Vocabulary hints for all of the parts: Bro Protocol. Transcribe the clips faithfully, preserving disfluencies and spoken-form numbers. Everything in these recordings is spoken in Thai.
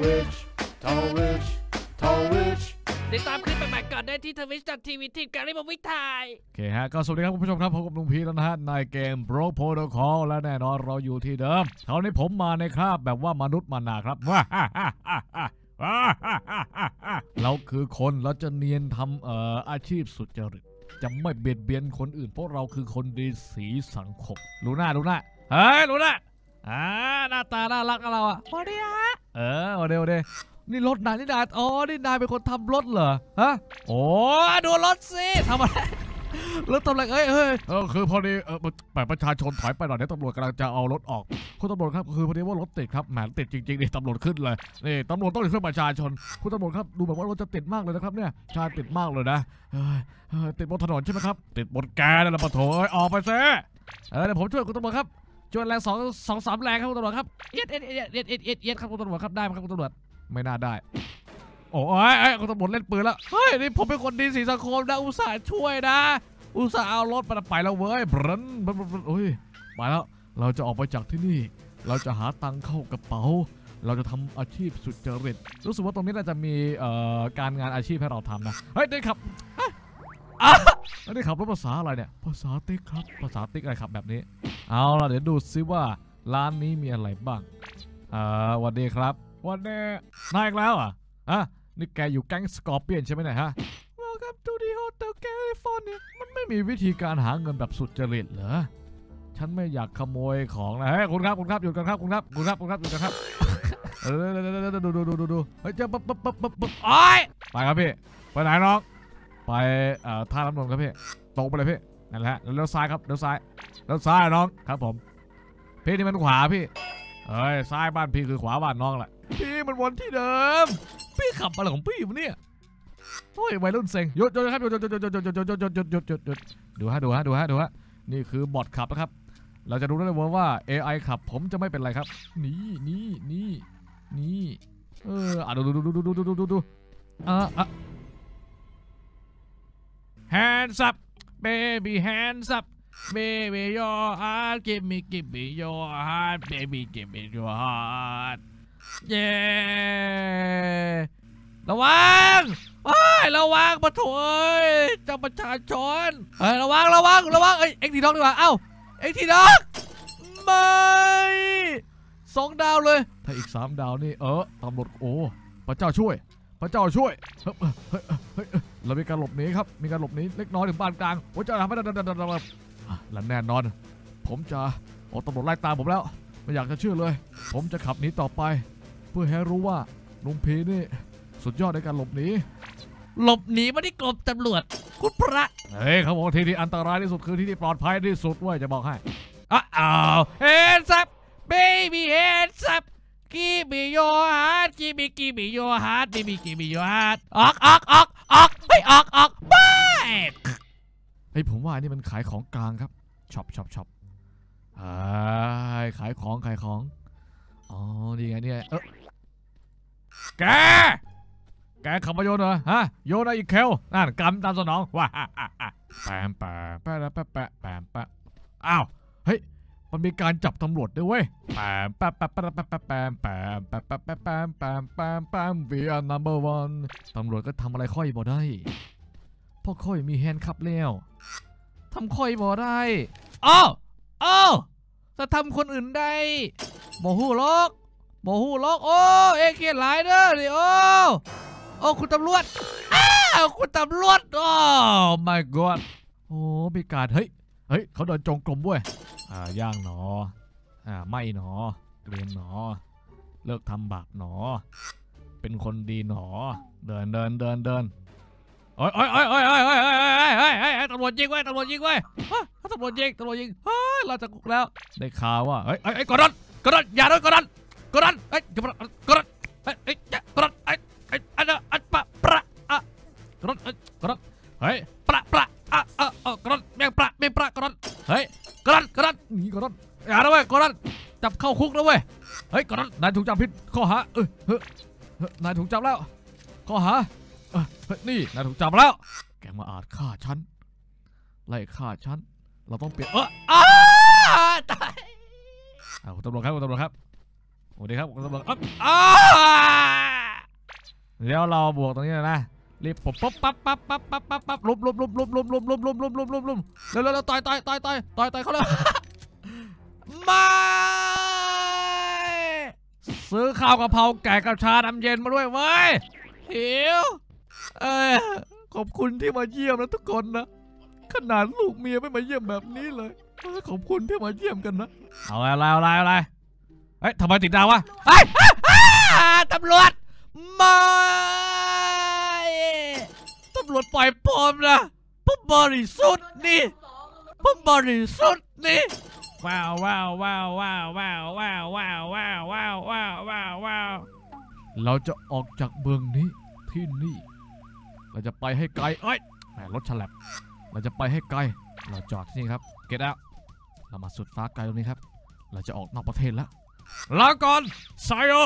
Twitch Twitch Twitch ติดตามคลิปใหม่ๆก่อนได้ที่ ทวิช ดอท ทีวี ทีมการีบวิทไทยโอเคฮะก็สวัสดีครับคุณผู้ชมครับผมกับลุงพีแล้วนะฮะในเกม Bro Protocol และแน่นอนเราอยู่ที่เดิมคราวนี้ผมมาในคราบแบบว่ามนุษย์มานาครับว้าฮ่าฮ่าฮ่าฮ่าเราคือคนเราจะเนียนทำเอ่ออาชีพสุจริตจะไม่เบียดเบียนคนอื่นเพราะเราคือคนดีสีสังคมลูน่าลูน่าเฮ้ยลูน่าอ่าหน้าตาน่ารักเราอ่ะวันนี้ฮะเออวันนี้วันนี้นี่รถนายนี่นายอ๋อนี่นายเป็นคนทำรถเหรอฮะโอ้ดูรถสิทำอะไรรถตำรวจเอ้ยเฮ้ยเออคือพอดีเออแบบประชาชนถอยไปหน่อยเดี๋ยวตำรวจกำลังจะเอารถออกคุณตำรวจครับคือพอดีว่ารถติดครับแหมติดจริงๆนี่ตำรวจขึ้นเลยนี่ตำรวจต้องช่วยประชาชนคุณตำรวจครับดูแบบว่ารถจะติดมากเลยนะครับเนี่ยชาติติดมากเลยนะติดบนถนนใช่ไหมครับติดบนแกนแล้วปะโถเอ้ยออกไปเซ่เออเดี๋ยวผมช่วยคุณตำรวจครับช่วยแรงสองสองสามแรงครับคุณตำรวจครับเอียดเอียดเอียดเอียดเอียดครับคุณตำรวจครับได้ไหมครับคุณตำรวจไม่น่าได้โอ้ยไอ้คุณตำรวจเล่นปืนแล้วเฮ้ยนี่ผมเป็นคนดีสีสังคมนะอุตส่าห์ช่วยนะอุตส่าห์เอารถมาไปแล้วเว้ยบรันบรันบรันโอ้ยมาแล้วเราจะออกไปจากที่นี่เราจะหาตังเข้ากระเป๋าเราจะทำอาชีพสุจริตรู้สึกว่าตรงนี้น่าจะมีการงานอาชีพให้เราทำนะเฮ้ยได้ขับได้ขับรถภาษาอะไรเนี่ยภาษาติ๊กครับภาษาติ๊กอะไรขับแบบนี้เอาล่ะเดี๋ยวดูซิว่าร้านนี้มีอะไรบ้างอ่าวันนี้ครับวันนี้นายอีกแล้วอ่ะอ่ะนี่แกอยู่แก๊งสกอร์เปียนใช่ไหมเนี่ยฮะครับดูดีโฮเทลแคลิฟอร์เนียมันไม่มีวิธีการหาเงินแบบสุดจริตเหรอฉันไม่อยากขโมยของนะเฮ้ยคุณครับคุณครับหยุดกันครับคุณครับคุณครับคุณครับหยุดกันครับเออดูดูดูดูเฮ้ยเจ้าปั๊บปั๊บปั๊บปั๊บโอ๊ยไปครับพี่ไปไหนน้องไปเอ่อท่าน้ำนมครับพี่ตรงไปเลยพี่นั่นแหละเลี้ยวซ้ายครับเลี้ยวซ้ายเลี้ยวซ้ายน้องครับผมพี่นี่มันขวาพี่เฮ้ยซ้ายบ้านพี่คือขวาบ้านน้องแหละพี่มันวนที่เดิมพี่ขับอะไรของพี่อยู่เนี่ยโอ้ยวัยรุ่นเซ็งหยุดหยุดครับหยุดหยุดหยุดหยุดหยุดหยุดหยุดหยุดหยุดหยุดหยุดดูฮะดูฮะดูฮะดูฮะนี่คือบอทขับนะครับเราจะรู้ได้เลยว่า เอ ไอ ขับผมจะไม่เป็นไรครับนี่นี่นี่นี่เอออ่ะดูดูดูดูดูดูดูดูอ่ะอ่ะ hands up baby hands up baby your heart give me give me your heart baby give me your heart yeah ระวังระวังปะโถยเจ้าประชาชนเฮ้ยระวังระวังระวังเอ้ยเอ็กทีด็อกดีกว่าเอ้าเอ็กทีด็อกไม่สองดาวเลยถ้าอีกสามดาวนี่เออตำรวจโอ้พระเจ้าช่วยพระเจ้าช่วยเรามีการหลบหนีครับมีการหลบหนีเล็กน้อยถึงปานกลางโอ้เจ้าทำให้ดันดันดันดันและแน่นอนผมจะโอ้ตำรวจไล่ตามผมแล้วไม่อยากจะเชื่อเลยผมจะขับหนีต่อไปเพื่อให้รู้ว่าลุงพีนี่สุดยอดในการหลบหนีหลบหนีไม่ได้กบตำรวจคุณพระเฮ้ยเขาบอกที่ที่อันตรายที่สุดคือที่ที่ปลอดภัยที่สุดว่าจะบอกให้อ้าวเฮ้ยซับเบบี้เฮ้ยซับกีบีโยฮาร์ดกีบีกีบีโยฮาร์ดบีบีกีบีโยฮาร์ดออกออกออกออกไม่ออกออกไม่เฮ้ยผมว่านี่มันขายของกลางครับช็อปช็อปช็อปขายของขายของอ๋อดีไงเนี่ยเออแกแกขับมาโยนเหรอฮะโยนอีกเคลนั่นกำตามสนองว้าฮ่าฮ่าฮ่าแปมแปมแปมแปมแปมแปมแปมอ้าวเฮ้ยมันมีการจับตำรวจด้วยเว้ยแปมแปมแปมแปมแปมแปมแปมแปมแปมแปมแปมแปมแปมแปม We are number one ตำรวจก็ทำอะไรค่อยบ่ได้เพราะค่อยมีแฮนด์คับแล้วทำค่อยบ่ได้อ้าวอ้าวจะทำคนอื่นได้บ่หูลอกบ่หูลอกโอ้เอเกียร์หลายเด้อดิโอโอ้คุณตำรวจอ้าวคุณตำรวจโอ้ my god โอ้มีการเฮ้ยเฮ้ยเขาเดินจงกรมด้วยอ่าย่างหนออ่าไม่หนอเกรียนหนอเลิกทำบาปหนอเป็นคนดีหนอเดินเดินเดินเดินโอ้ยโอ้ยโอ้ยโอ้ยโอ้ยโอ้ยโอ้ยโอ้ยโอ้ยโอ้ยโอ้ยตำรวจยิงไว้ตำรวจยิงไว้ฮะตำรวจยิงตำรวจยิงเฮ้ยเราจะกุกแล้วได้ข่าวว่าเฮ้ยเฮ้ยกดดันกดดันอย่าด้วยกดดันกดดันเฮ้ยกดดันกดดันเฮ้ยเฮ้ยกดดันเฮ้ยอันอันปะปะอะกรดกรดเฮ้ยปะปะอะอะอะกรดแมงปะแมงปะกรดเฮ้ยกรดกรดนี่กรดอย่านะเว้ยกรดจับเข้าคุกนะเว้ยเฮ้ยกรดนายถูกจับผิดข้อหาเออเฮ้ยนายถูกจับแล้วข้อหาเฮ้ยนี่นายถูกจับแล้วแกมาอาจฆ่าฉันไล่ฆ่าฉันเราต้องเปลี่ยนเอออ้าตายตำรวจครับตำรวจครับโอ้ดีครับตำรวจอ้า แล้วเราบวกตรงนี้นะรีบปุ๊บปั๊บปั๊บปั๊บปั๊บปั๊บปั๊บปั๊บลุมลุมลุมลุมลุมลุมลุมลุมลุมลุมลุมลุมแล้วแล้วแล้วต่อยต่อยต่อยต่อยต่อยต่อยเขาเลยมาซื้อข้าวกะเพราไก่กับชาดำเย็นมาด้วยเว้ยหิวเอ้ยขอบคุณที่มาเยี่ยมนะทุกคนนะขนาดลูกเมียไม่มาเยี่ยมแบบนี้เลยขอบคุณที่มาเยี่ยมกันนะเอาอะไรเอาอะไรเอาอะไรเฮ้ยทำไมติดดาววะไอ้ตำรวจมาตำรวจปล่อยปลอมนะผมบริสุทธิ์นี่ผมบริสุทธิ์นี่ว้าวว้าวว้าวว้าวว้าวว้าวว้าวว้าวว้าวว้าวว้าวว้าวเราจะออกจากเมืองนี้ที่นี่เราจะไปให้ไกลเอ้ยแหมรถฉลับเราจะไปให้ไกลเราจอดที่นี่ครับเกตเอาท์เรามาสุดฟ้าไกลตรงนี้ครับเราจะออกนอกประเทศแล้วลาก่อนไซโอ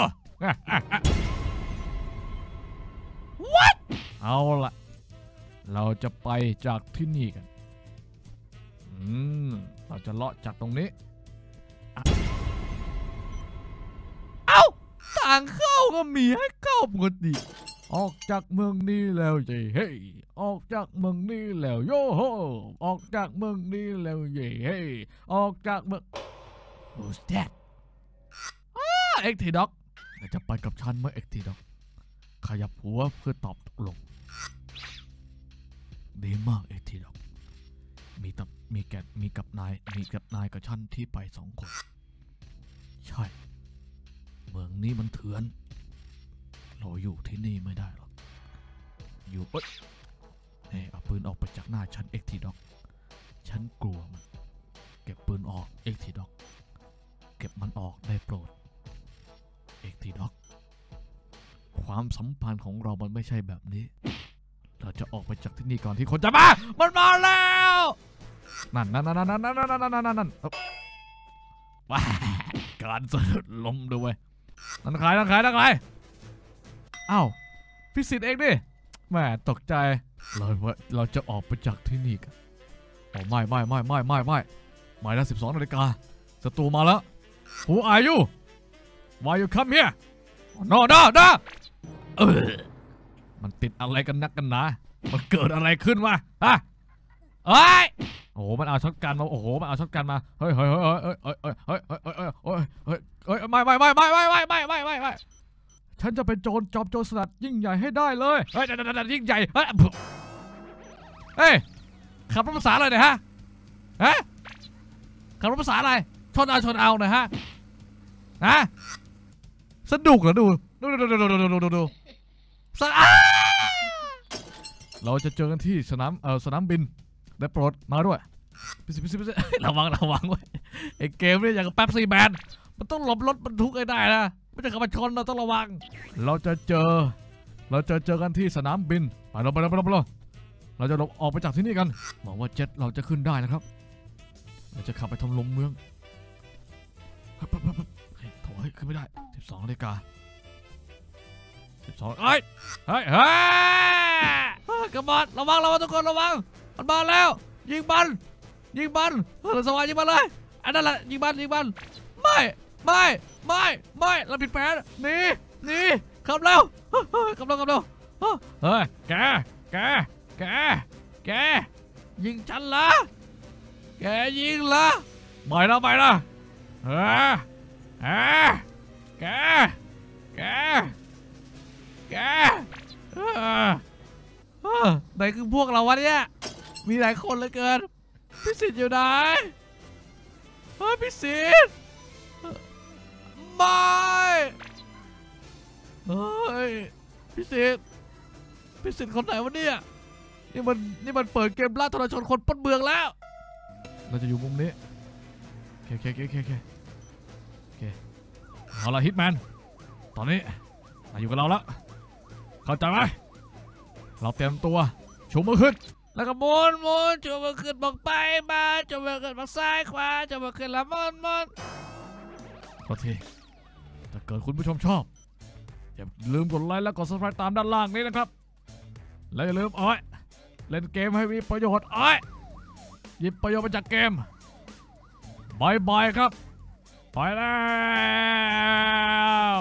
what เอาละเราจะไปจากที่นี่กันอืมเราจะเลาะจากตรงนี้เอ้าทางเข้าก็มีให้เข้าปกติออกจากเมืองนี้แล้วเย่เฮ้ออกจากเมืองนี้แล้วโยโฮออกจากเมืองนี้แล้วเย่เฮ้ออกจากเมือง Who's that เอ็กทีด็อกจะไปกับฉันเมื่อเอ็กทีด็อกขยับหัวเพื่อตอบตกลงดีมากเอ็กทีด็อกมีตับมีแกะมีกับนายมีกับนายกับฉันที่ไปสองคนใช่เมืองนี้มันเถื่อนเราอยู่ที่นี่ไม่ได้หรอกอยู่ปุ๊บนี่เอาปืนออกไปจากหน้าฉันเอ็กทีด็อกฉันกลัวมันเก็บปืนออกเอ็กทีด็อกเก็บมันออกได้โปรดเอ็กทีด็อกความสัมพันธ์ของเรามันไม่ใช่แบบนี้เราจะออกไปจากที่นี่ก่อนที่คนจะมามันมาแล้วนั่นนั่นนั่นนั่นนั่นนั่นนั่นนั่นนั่นว้าการสะดุดล้มด้วยนั่นใครนั่นใครนั่นใครอ้าวพิสิทธิ์เองดิแหมตกใจเราเราจะออกไปจากที่นี่กันโอ้ไม่ไม่ไม่ไม่ไม่ไม่หมายเลขสิบสองนาฬิกาศัตรูมาแล้ว Who are you Why you come here No no no เออมันติดอะไรกันนักกันนะมันเกิดอะไรขึ้นวะฮะเอ้ยโอ้โหมันเอาช็อตกันมาโอ้โหมันเอาช็อตกันมาเฮ้ยเฮ้ยเฮ้ยเฮ้ยเฮ้ยเฮ้ยเฮ้ยเฮ้ยเฮ้ยเฮ้ยเฮ้ยไม่ไม่ไม่ไม่ไม่ไม่ไม่ไม่ไม่ฉันจะเป็นโจรจอมโจรสลัดยิ่งใหญ่ให้ได้เลยเฮ้ยยิ่งใหญ่เฮ้ยเฮ้ยขับรถภาษาอะไรเนี่ยฮะฮะขับรถภาษาอะไรชนเอาชนเอาเนี่ยฮะฮะสนุกเหรอดูดูดูดูดูดูดูดูสนามเราจะเจอกันที่สนามเออสนามบินได้โปรดมาด้วยพิสิพิสิพิสิระวังระวังไว้ไอเกมนี่อย่างกับแป๊บซี่แมนมันต้องหลบรถบรรทุกให้ได้นะไม่ใช่ขับชนเราต้องระวังเราจะเจอเราจะเจอกันที่สนามบินไปเราไปเราไปเราไปเราเราจะหลบออกไปจากที่นี่กันหวังว่าเจ็ตเราจะขึ้นได้นะครับเราจะขับไปทำลมเมืองโถ่ขึ้นไม่ได้สิบสองนาฬิกาสิบสองเฮ้ยเฮ้ยเฮ้ยกระบาดระวังระวังทุกคนระวังมันมาแล้วยิงบันยิงบันเฮ้ยสว่างยิงบันเลยอันนั้นแหละยิงบันยิงบันไม่ไม่ไม่ไม่เราผิดแผนหนีหนีขับเร็วขับเร็วขับเร็วเฮ้ยแกแกแกแกยิงฉันเหรอแกยิงเหรอไปแล้วไปแล้วเฮ้ยเฮ้ยแกแกแกไหนคือพวกเราวะเนี่ยมีหลายคนเหลือเกินพิสิทธิ์อยู่ไหนเฮ้ยพิสิทธิ์ไม่เฮ้ยพิสิทธิ์พิสิทธิ์คนไหนวะเนี่ยนี่มันนี่มันเปิดเกมล่าทรชนคนปนเมืองแล้วเราจะอยู่มุมนี้โอเคโอเคโอเคโอเคโอเคเอาละฮิตแมนตอนนี้มาอยู่กับเราแล้วเข้าใจไหมเราเตรียมตัวชูมือขึ้นแล้วก็ม้วนม้วนชูมือขึ้นบอกไปมาชูมือขึ้นบอกซ้ายขวาชูมือขึ้นแล้วม้วนม้วนโอเคถ้าเกิดคุณผู้ชมชอบอย่าลืมกดไลค์และกด ซับสไครบ์ ตามด้านล่างนี้นะครับและอย่าลืมอ้อยเล่นเกมให้มีประโยชน์อ้อยหยิบประโยชน์มาจากเกมบายบายครับไปแล้ว